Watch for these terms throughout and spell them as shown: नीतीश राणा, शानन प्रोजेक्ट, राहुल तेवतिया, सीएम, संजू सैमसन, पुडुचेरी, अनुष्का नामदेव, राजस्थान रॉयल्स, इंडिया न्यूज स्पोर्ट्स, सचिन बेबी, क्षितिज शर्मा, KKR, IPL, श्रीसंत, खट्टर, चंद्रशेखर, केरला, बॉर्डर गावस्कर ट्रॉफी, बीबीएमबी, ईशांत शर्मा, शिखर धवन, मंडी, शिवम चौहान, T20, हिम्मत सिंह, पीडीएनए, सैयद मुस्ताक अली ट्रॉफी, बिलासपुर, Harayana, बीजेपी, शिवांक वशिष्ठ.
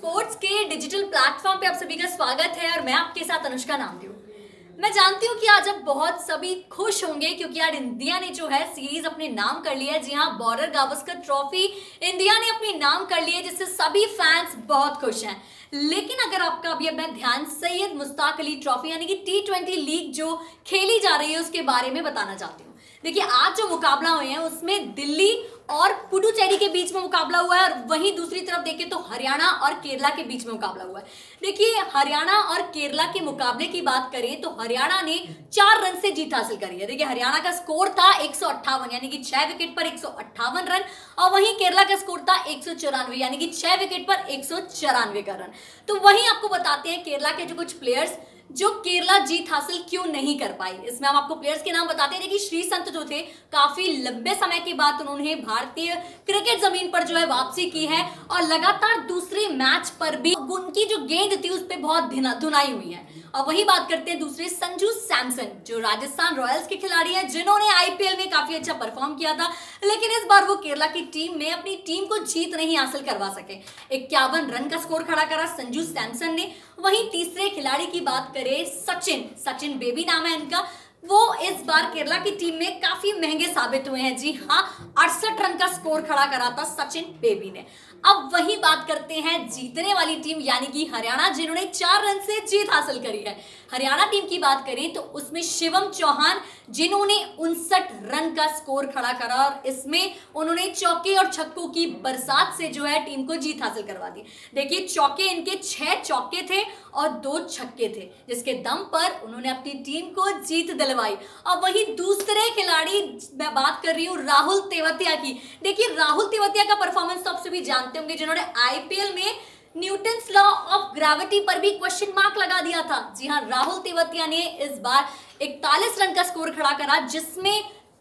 Sports के digital platform पे आप सभी का स्वागत है और मैं आपके साथ अनुष्का नामदेव। मैं जानती हूँ कि आज आप बहुत सभी खुश होंगे क्योंकि आज इंडिया ने जो है सीरीज अपने नाम कर लिया है। जी हाँ, बॉर्डर गावस्कर ट्रॉफी इंडिया ने अपने नाम कर लिया है, जिससे सभी फैंस बहुत खुश हैं। लेकिन अगर आपका अभी मैं ध्यान सैयद मुस्ताक अली ट्रॉफी यानी कि T20 लीग जो खेली जा रही है उसके बारे में बताना चाहती हूँ। देखिए, आज जो मुकाबला हुए हैं उसमें दिल्ली और पुडुचेरी के बीच में मुकाबला हुआ है और वहीं दूसरी तरफ देखें तो हरियाणा और केरला के बीच में मुकाबला हुआ है। देखिए, हरियाणा और केरला के मुकाबले की बात करें तो हरियाणा ने 4 रन से जीत हासिल करी है। देखिए, हरियाणा का स्कोर था 158 यानी कि 6 विकेट पर 158 रन और वहीं केरला का स्कोर था 194 यानी कि 6 विकेट पर 194 का रन। तो वहीं आपको बताते हैं केरला के जो कुछ प्लेयर्स जो केरला जीत हासिल क्यों नहीं कर पाई, इसमें हम आपको प्लेयर्स के नाम बताते हैं। देखिए, श्रीसंत जो थे काफी लंबे समय के बाद उन्होंने भारतीय क्रिकेट जमीन पर जो है वापसी की है और लगातार दूसरे मैच पर भी उनकी जो गेंद थी उस पे बहुत धुनाई हुई है। और वही बात करते हैं दूसरे संजू सैमसन जो राजस्थान रॉयल्स के खिलाड़ी हैं, जिन्होंने IPL में काफी अच्छा परफॉर्म किया था, लेकिन इस बार वो केरला की टीम में अपनी टीम को जीत नहीं हासिल करवा सके। 51 रन का स्कोर खड़ा करा संजू सैमसन ने। वहीं तीसरे खिलाड़ी की बात करें सचिन बेबी नाम है इनका, वो इस बार केरला की टीम में काफी महंगे साबित हुए हैं। जी हाँ, 68 रन का स्कोर खड़ा करा था सचिन बेबी ने। अब वही बात करते हैं जीतने वाली टीम यानी कि हरियाणा, जिन्होंने 4 रन से जीत हासिल करी है। हरियाणा टीम की बात करें तो उसमें शिवम चौहान जिन्होंने 59 रन का स्कोर खड़ा करा और इसमें उन्होंने चौके और छक्कों की बरसात से जो है टीम को जीत हासिल करवा दी। देखिए, चौके इनके 6 चौके थे और 2 छक्के थे, जिसके दम पर उन्होंने अपनी टीम को जीत दिलवाई। और वही दूसरे खिलाड़ी, मैं बात कर रही हूँ राहुल तेवतिया की। देखिए, राहुल तेवतिया का परफॉर्मेंस तो आप सभी जानते होंगे, जिन्होंने IPL में न्यूटन्स लॉ ऑफ ग्रेविटी पर भी क्वेश्चन मार्क लगा दिया था। जी हाँ, राहुल तेवतिया ने इस बार 41 रन का स्कोर खड़ा करा, जिसमें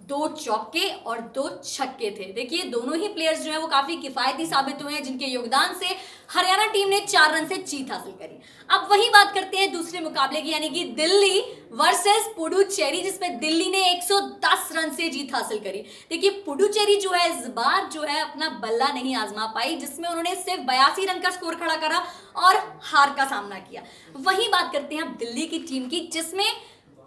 2 चौके और 2 छक्के थे। देखिए, दोनों ही प्लेयर्स जो है वो काफी किफायती साबित हुए हैं, जिनके योगदान से हरियाणा टीम ने 4 रन से जीत हासिल करी। अब वही बात करते हैं दूसरे मुकाबले की यानी कि दिल्ली वर्सेस पुडुचेरी, जिसमें दिल्ली ने 110 रन से जीत हासिल करी। देखिए, पुडुचेरी जो है इस बार जो है अपना बल्ला नहीं आजमा पाई, जिसमें उन्होंने सिर्फ 82 रन का स्कोर खड़ा करा और हार का सामना किया। वही बात करते हैं अब दिल्ली की टीम की, जिसमें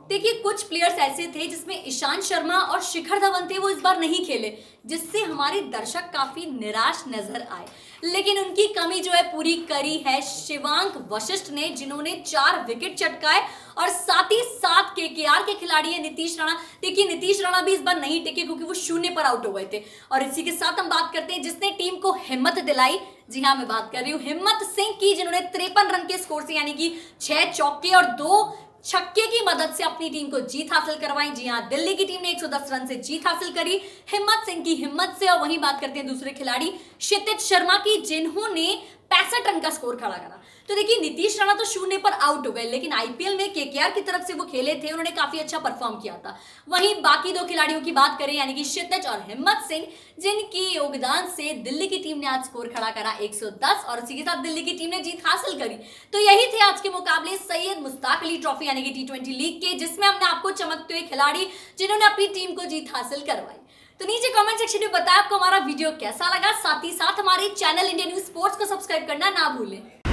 देखिए कुछ प्लेयर्स ऐसे थे जिसमें ईशांत शर्मा और शिखर धवन थे, वो इस बार नहीं खेले, जिससे हमारे दर्शक काफी निराश नजर आए। लेकिन उनकी कमी जो है पूरी करी है शिवांक वशिष्ठ ने, जिन्होंने 4 विकेट चटकाए और साथ ही साथ KKR के खिलाड़ी है नीतीश राणा। देखिए, नीतीश राणा भी इस बार नहीं टिके क्योंकि वो 0 पर आउट हो गए थे। और इसी के साथ हम बात करते हैं जिसने टीम को हिम्मत दिलाई। जी हाँ, मैं बात कर रही हूँ हिम्मत सिंह की, जिन्होंने 53 रन के स्कोर से यानी कि 6 चौके और 2 छक्के की मदद से अपनी टीम को जीत हासिल करवाई। जी हाँ, दिल्ली की टीम ने 110 रन से जीत हासिल करी हिम्मत सिंह की हिम्मत से। और वहीं बात करते हैं दूसरे खिलाड़ी क्षितिज शर्मा की, जिन्होंने 65 रन का स्कोर खड़ा करा। तो देखिए, नीतीश राणा तो 0 पर आउट हो गए, लेकिन IPL में KKR की तरफ से वो खेले थे, उन्होंने काफी अच्छा परफॉर्म किया था। वहीं बाकी 2 खिलाड़ियों की बात करें यानी कि क्षितिज और हिम्मत सिंह, जिनकी योगदान से दिल्ली की टीम ने आज स्कोर खड़ा करा 110 और उसी के साथ दिल्ली की टीम ने जीत हासिल करी। तो यही थे आज के मुकाबले सैयद मुस्ताक अली ट्रॉफी यानी कि T20 लीग के, जिसमें हमने आपको चमकते हुए खिलाड़ी जिन्होंने अपनी टीम को जीत हासिल करवाई। तो नीचे कमेंट सेक्शन में बताएं आपको हमारा वीडियो कैसा लगा, साथ ही साथ हमारे चैनल इंडिया न्यूज स्पोर्ट्स को सब्सक्राइब करना ना भूलें।